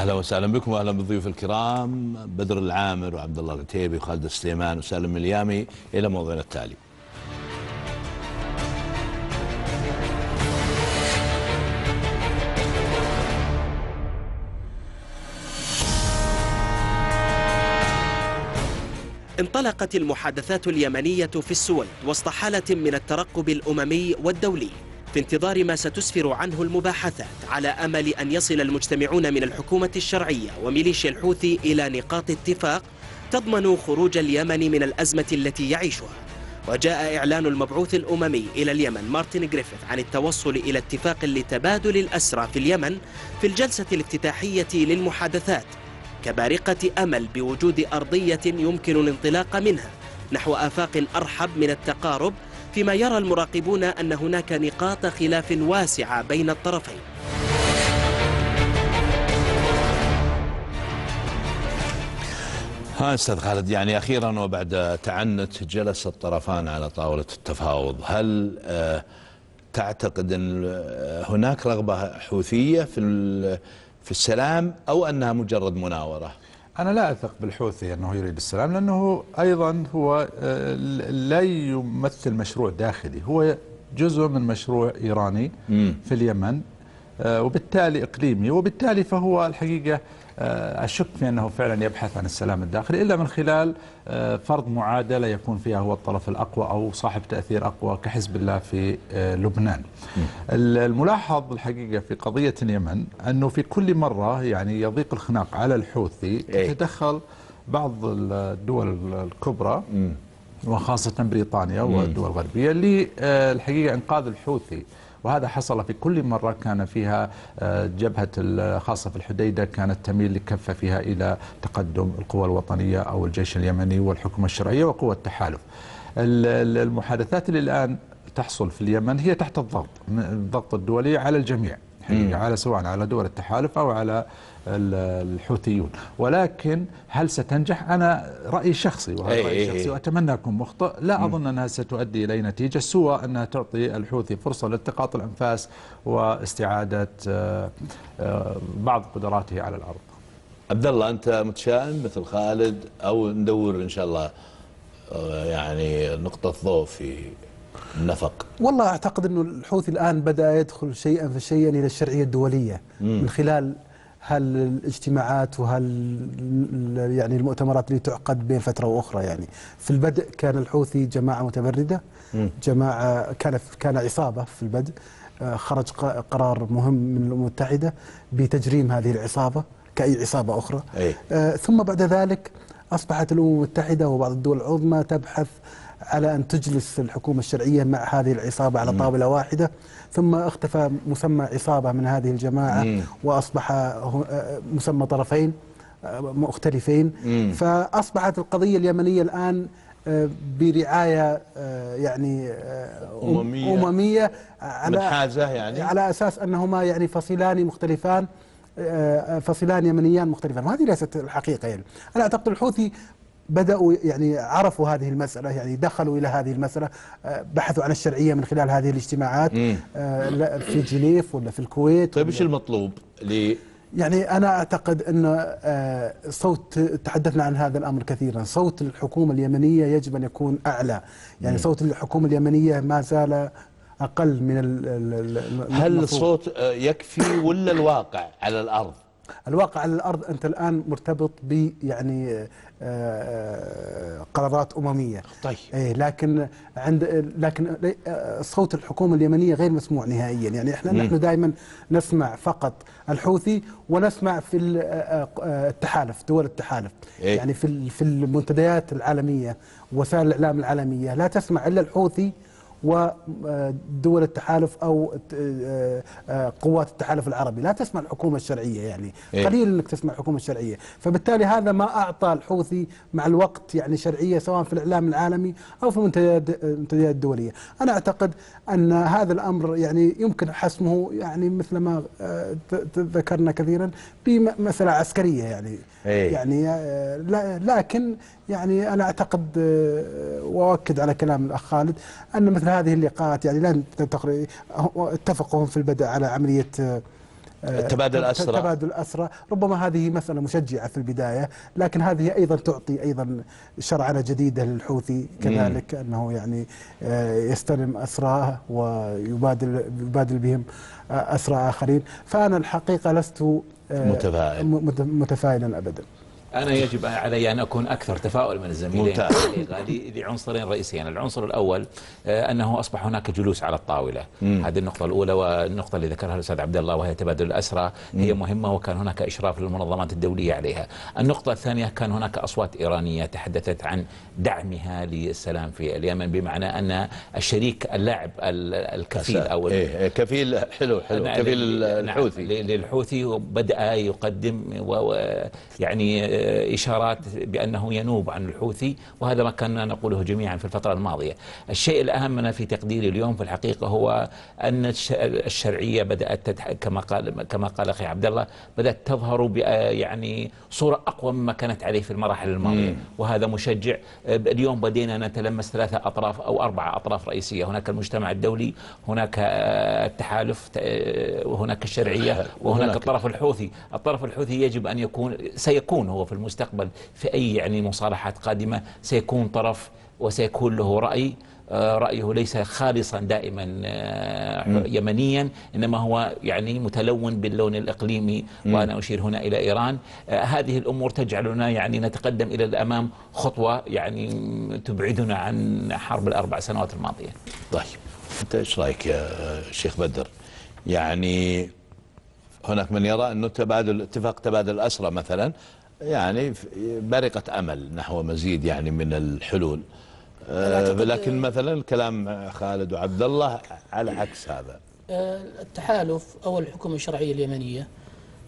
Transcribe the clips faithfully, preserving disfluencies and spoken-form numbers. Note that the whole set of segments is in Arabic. اهلا وسهلا بكم واهلا بالضيوف الكرام بدر العامر وعبد الله العتيبي وخالد السليمان وسالم اليامي الى موضوعنا التالي. انطلقت المحادثات اليمنية في السويد وسط حالة من الترقب الأممي والدولي في انتظار ما ستسفر عنه المباحثات، على أمل أن يصل المجتمعون من الحكومة الشرعية وميليشيا الحوثي إلى نقاط اتفاق تضمن خروج اليمن من الأزمة التي يعيشها. وجاء إعلان المبعوث الأممي إلى اليمن مارتن جريفيث عن التوصل إلى اتفاق لتبادل الأسرى في اليمن في الجلسة الافتتاحية للمحادثات، كبارقة أمل بوجود أرضية يمكن الانطلاق منها نحو آفاق أرحب من التقارب، فيما يرى المراقبون أن هناك نقاط خلاف واسعة بين الطرفين. ها أستاذ خالد، يعني أخيرا وبعد تعنت جلس الطرفان على طاولة التفاوض، هل أه تعتقد أن هناك رغبة حوثية في في السلام أو أنها مجرد مناورة؟ أنا لا أثق بالحوثي أنه يريد السلام، لأنه أيضا هو لا يمثل مشروع داخلي، هو جزء من مشروع إيراني في اليمن وبالتالي إقليمي، وبالتالي فهو الحقيقة أشك في أنه فعلا يبحث عن السلام الداخلي إلا من خلال فرض معادلة يكون فيها هو الطرف الأقوى أو صاحب تأثير أقوى كحزب الله في لبنان. الملاحظ الحقيقة في قضية اليمن أنه في كل مرة يعني يضيق الخناق على الحوثي تتدخل بعض الدول الكبرى وخاصة بريطانيا والدول الغربية للحقيقة إنقاذ الحوثي، وهذا حصل في كل مرة كان فيها جبهة خاصة في الحديدة كانت تميل لكفة فيها إلى تقدم القوى الوطنية أو الجيش اليمني والحكومة الشرعية وقوى التحالف. المحادثات اللي الآن تحصل في اليمن هي تحت الضغط، الضغط الدولي على الجميع حقيقة، على سواء على دول التحالف أو على الحوثيون، ولكن هل ستنجح؟ أنا رأيي شخصي وهذا رأيي شخصي وأتمنى أكون مخطئ، لا أظن أنها ستؤدي إلى نتيجة سوى أنها تعطي الحوثي فرصة لالتقاط الأنفاس واستعادة بعض قدراته على الأرض. عبد الله، أنت متشائم مثل خالد أو ندور إن شاء الله يعني نقطة ضوء في النفق؟ والله أعتقد أنه الحوثي الآن بدأ يدخل شيئا فشيئا إلى الشرعية الدولية من خلال هل الاجتماعات وهل يعني المؤتمرات اللي تعقد بين فترة وأخرى. يعني في البدء كان الحوثي جماعة متمردة، جماعة كان كان عصابة في البدء، خرج قرار مهم من الأمم المتحدة بتجريم هذه العصابة كأي عصابة أخرى. أي. ثم بعد ذلك أصبحت الأمم المتحدة وبعض الدول العظمى تبحث على أن تجلس الحكومة الشرعية مع هذه العصابة على طاولة واحدة، ثم اختفى مسمى عصابة من هذه الجماعة وأصبح مسمى طرفين مختلفين. فأصبحت القضية اليمنية الآن برعاية يعني أممية, أممية على منحازة، يعني على أساس أنهما يعني فصيلان مختلفان، فصيلان يمنيان مختلفان، وهذه ليست الحقيقة. يعني أنا أعتقد الحوثي بدأوا يعني عرفوا هذه المسألة، يعني دخلوا إلى هذه المسألة، بحثوا عن الشرعية من خلال هذه الاجتماعات مم. في جنيف ولا في الكويت. طيب ايش المطلوب؟ لي يعني أنا أعتقد أن صوت، تحدثنا عن هذا الأمر كثيرا، صوت الحكومة اليمنية يجب أن يكون أعلى، يعني مم. صوت الحكومة اليمنية ما زال أقل من المطلوب. هل الصوت يكفي ولا الواقع على الأرض؟ الواقع على الأرض أنت الآن مرتبط ب يعني قرارات أممية. طيب. إيه لكن عند لكن صوت الحكومة اليمنية غير مسموع نهائيا، يعني إحنا مم. نحن دائما نسمع فقط الحوثي ونسمع في التحالف، دول التحالف، إيه؟ يعني في في المنتديات العالمية ووسائل الإعلام العالمية لا تسمع إلا الحوثي ودول التحالف أو قوات التحالف العربي، لا تسمع الحكومة الشرعية، يعني إيه؟ قليل أنك تسمع الحكومة الشرعية، فبالتالي هذا ما أعطى الحوثي مع الوقت يعني شرعية سواء في الإعلام العالمي أو في المنتديات الدولية. أنا أعتقد أن هذا الأمر يعني يمكن حسمه يعني مثل ما ذكرنا كثيرا بمسألة عسكرية، يعني إيه؟ يعني لكن يعني أنا أعتقد وأؤكد على كلام الأخ خالد أن مثل هذه اللقاءات يعني لن تتفقوا في البدء على عملية تبادل أسرى تبادل أسرى ربما هذه مثلا مشجعة في البداية، لكن هذه أيضا تعطي أيضا شرعنة جديدة للحوثي كذلك، مم. أنه يعني يستلم أسراه ويبادل يبادل بهم أسرى آخرين. فأنا الحقيقة لست متفائل متفائلا أبدا. أنا يجب علي أن أكون أكثر تفاؤل من الزميلين لعنصرين رئيسيين. العنصر الأول أنه أصبح هناك جلوس على الطاولة، مم. هذه النقطة الأولى، والنقطة اللي ذكرها الأستاذ عبد الله وهي تبادل الأسرى هي مهمة، وكان هناك إشراف للمنظمات الدولية عليها. النقطة الثانية كان هناك أصوات إيرانية تحدثت عن دعمها للسلام في اليمن، بمعنى أن الشريك اللاعب الكفيل أو إيه كفيل حلو حلو كفيل الحوثي للحوثي بدأ يقدم ويعني إشارات بأنه ينوب عن الحوثي، وهذا ما كنا نقوله جميعا في الفترة الماضية. الشيء الأهم أنا في تقديري اليوم في الحقيقة هو أن الشرعية بدأت كما قال كما قال أخي عبد الله بدأت تظهر يعني صورة أقوى مما كانت عليه في المراحل الماضية، وهذا مشجع. اليوم بدينا نتلمس ثلاثة أطراف أو أربعة أطراف رئيسية، هناك المجتمع الدولي، هناك التحالف، وهناك الشرعية، وهناك الطرف الحوثي. الطرف الحوثي يجب أن يكون سيكون هو في المستقبل في أي يعني مصالحات قادمة سيكون طرف وسيكون له رأي، رأيه ليس خالصا دائما يمنيا، إنما هو يعني متلون باللون الإقليمي، وأنا أشير هنا إلى إيران. هذه الأمور تجعلنا يعني نتقدم إلى الأمام خطوة يعني تبعدنا عن حرب الأربع سنوات الماضية. طيب أنت إيش رأيك يا شيخ بدر؟ يعني هناك من يرى أنه تبادل اتفاق تبادل الأسرى مثلا يعني بارقة أمل نحو مزيد يعني من الحلول، لكن مثلا كلام خالد وعبد الله على عكس هذا. التحالف أو الحكومة الشرعية اليمنية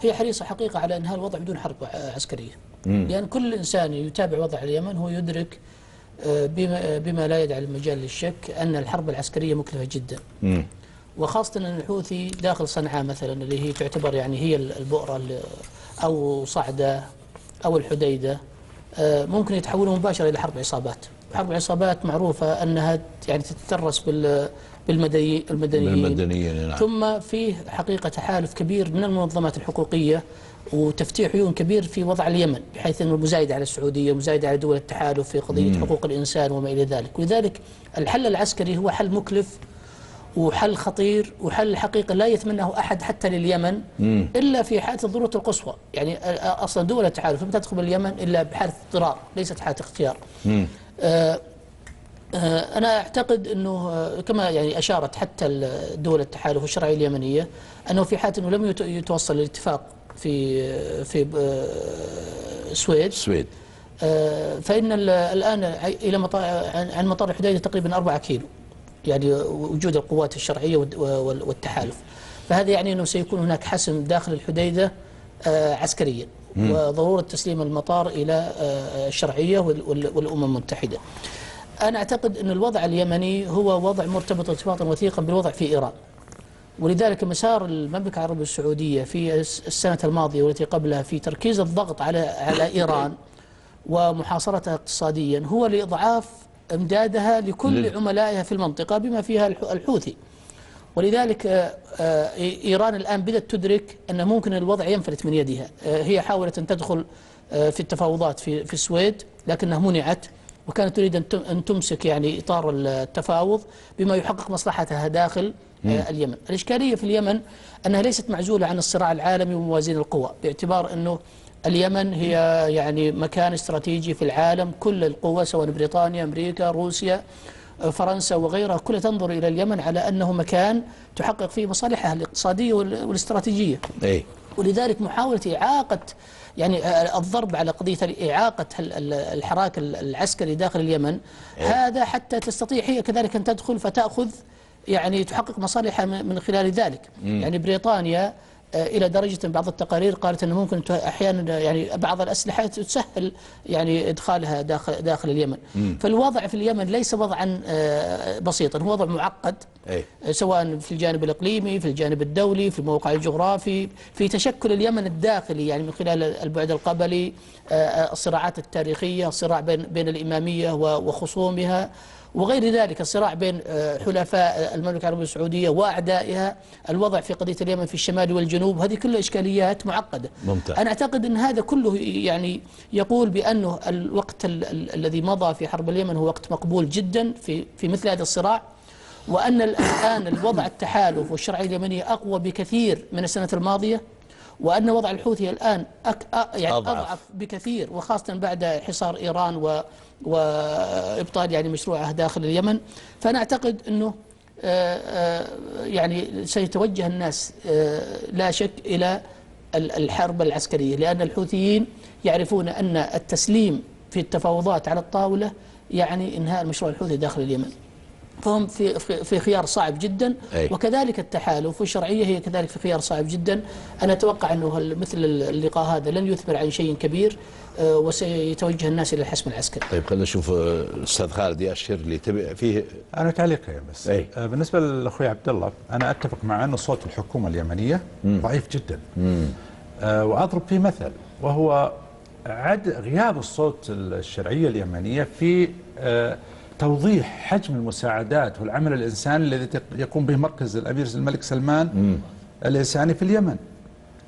هي حريصة حقيقة على إنهاء الوضع بدون حرب عسكرية، مم. لأن كل إنسان يتابع وضع اليمن هو يدرك بما, بما لا يدعي المجال للشك أن الحرب العسكرية مكلفة جدا، مم. وخاصة أن الحوثي داخل صنعاء مثلا اللي هي تعتبر يعني هي البؤرة أو صعدة أو الحديدة ممكن يتحولوا مباشرة إلى حرب عصابات. حرب العصابات معروفة أنها يعني تتدرس بالمدنيين, بالمدنيين نعم. ثم فيه حقيقة تحالف كبير من المنظمات الحقوقية وتفتيح عيون كبير في وضع اليمن، بحيث أنه مزايد على السعودية ومزايد على دول التحالف في قضية مم. حقوق الإنسان وما إلى ذلك. ولذلك الحل العسكري هو حل مكلف وحل خطير وحل حقيقة لا يتمناه أحد حتى لليمن، مم. إلا في حالة الضرورة القصوى. يعني أصلا دول التحالف لم تدخل اليمن إلا بحالة اضطرار ليست حالة اختيار. مم. أنا أعتقد أنه كما يعني أشارت حتى دول التحالف الشرعية اليمنية أنه في حالة أنه لم يتوصل الاتفاق في في السويد السويد فإن الآن إلى مطار عن مطار الحديدة تقريبا أربعة كيلو يعني وجود القوات الشرعية والتحالف، فهذا يعني أنه سيكون هناك حسم داخل الحديدة عسكريا، وضرورة تسليم المطار إلى الشرعية والأمم المتحدة. أنا أعتقد أن الوضع اليمني هو وضع مرتبط ارتباطا وثيقا بالوضع في إيران، ولذلك مسار المملكة العربية السعودية في السنة الماضية والتي قبلها في تركيز الضغط على على إيران ومحاصرتها اقتصاديا هو لإضعاف امدادها لكل عملائها في المنطقة بما فيها الحوثي. ولذلك إيران الآن بدأت تدرك أن ممكن الوضع ينفلت من يدها. هي حاولت أن تدخل في التفاوضات في في السويد لكنها منعت، وكانت تريد أن تمسك يعني إطار التفاوض بما يحقق مصلحتها داخل مم. اليمن. الإشكالية في اليمن أنها ليست معزولة عن الصراع العالمي وموازين القوى، باعتبار أنه اليمن هي يعني مكان استراتيجي في العالم، كل القوى سواء بريطانيا أمريكا روسيا فرنسا وغيرها كلها تنظر إلى اليمن على أنه مكان تحقق فيه مصالحها الاقتصادية والاستراتيجية. أي. ولذلك محاولة إعاقة يعني الضرب على قضية إعاقة الحراك العسكري داخل اليمن أي. هذا حتى تستطيع هي كذلك أن تدخل فتأخذ يعني تحقق مصالحها من خلال ذلك. م. يعني بريطانيا إلى درجة بعض التقارير قالت أنه ممكن أحيانا يعني بعض الأسلحة تسهل يعني إدخالها داخل داخل اليمن. مم. فالوضع في اليمن ليس وضعا بسيطا، هو وضع معقد أي. سواء في الجانب الإقليمي في الجانب الدولي في الموقع الجغرافي في تشكل اليمن الداخلي يعني من خلال البعد القبلي الصراعات التاريخية الصراع بين بين الإمامية وخصومها وغير ذلك. الصراع بين حلفاء المملكة العربية السعودية وأعدائها، الوضع في قضية اليمن في الشمال والجنوب، هذه كلها إشكاليات معقدة. ممتاز. أنا أعتقد أن هذا كله يعني يقول بأنه الوقت ال ال الذي مضى في حرب اليمن هو وقت مقبول جدا في في مثل هذا الصراع، وأن الآن الوضع التحالف والشرعية اليمنية أقوى بكثير من السنة الماضية، وأن وضع الحوثي الآن أك... يعني أضعف. أضعف بكثير، وخاصة بعد حصار إيران و... وإبطال يعني مشروعه داخل اليمن. فأنا أعتقد أنه آآ آآ يعني سيتوجه الناس لا شك إلى الحرب العسكرية، لأن الحوثيين يعرفون أن التسليم في التفاوضات على الطاولة يعني إنهاء المشروع الحوثي داخل اليمن، فهم في في خيار صعب جدا. أي. وكذلك التحالف والشرعية هي كذلك في خيار صعب جدا. أنا أتوقع أنه مثل اللقاء هذا لن يثمر عن شيء كبير، وسيتوجه الناس إلى الحسم العسكري. طيب خلينا نشوف أستاذ خالد يأشر لي تبع فيه. أنا تعليق يا بس. أي. بالنسبة لأخوي عبد الله، أنا أتفق مع أن صوت الحكومة اليمنية مم. ضعيف جدا. مم. وأضرب فيه مثل، وهو عد غياب الصوت الشرعية اليمنية في توضيح حجم المساعدات والعمل الإنساني الذي يقوم به مركز الأمير الملك سلمان مم. الإنساني في اليمن.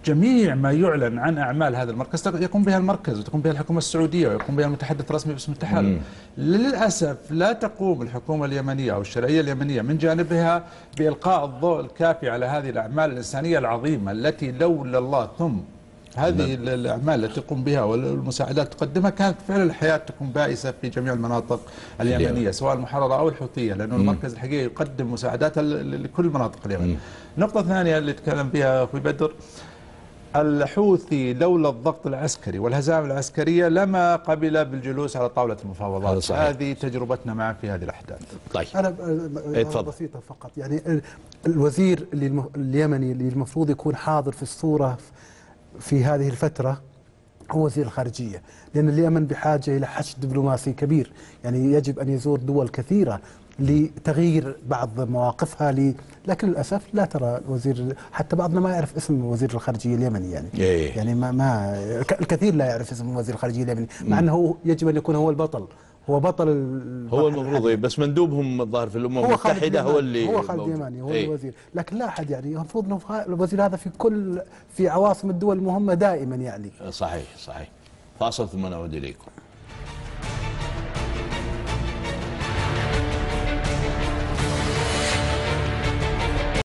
جميع ما يعلن عن أعمال هذا المركز يقوم بها المركز، وتقوم بها الحكومة السعودية، ويقوم بها المتحدث الرسمي باسم التحالف. للأسف لا تقوم الحكومة اليمنية أو الشرعية اليمنية من جانبها بإلقاء الضوء الكافي على هذه الأعمال الإنسانية العظيمة التي لولا الله ثم هذه الأعمال التي تقوم بها والمساعدات تقدمها كانت فعلا الحياة تكون بائسة في جميع المناطق اليمنية سواء المحررة أو الحوثية، لأنه المركز الحقيقي يقدم مساعدات لكل مناطق اليمن. نقطة ثانية اللي تكلم بها أخوي بدر، الحوثي لولا الضغط العسكري والهزائم العسكرية لما قبل بالجلوس على طاولة المفاوضات. هذه تجربتنا معه في هذه الأحداث. طيب. أنا اتفضل. بسيطة فقط، يعني الوزير اليمني اللي المفروض يكون حاضر في الصورة في هذه الفترة هو وزير الخارجية، لأن اليمن بحاجة إلى حشد دبلوماسي كبير، يعني يجب أن يزور دول كثيرة لتغيير بعض مواقفها لي، لكن للأسف لا ترى الوزير، حتى بعضنا ما يعرف اسم وزير الخارجية اليمني، يعني إيه. يعني ما, ما الكثير لا يعرف اسم وزير الخارجية اليمني، مع أنه يجب أن يكون هو البطل، هو بطل هو المفروض، بس مندوبهم الظاهر في الامم المتحده هو اللي هو خالد اليماني هو ايه؟ الوزير، لكن لا احد يعني المفروض انه الوزير هذا في كل في عواصم الدول المهمه دائما يعني. صحيح صحيح. فاصل ثم نعود اليكم.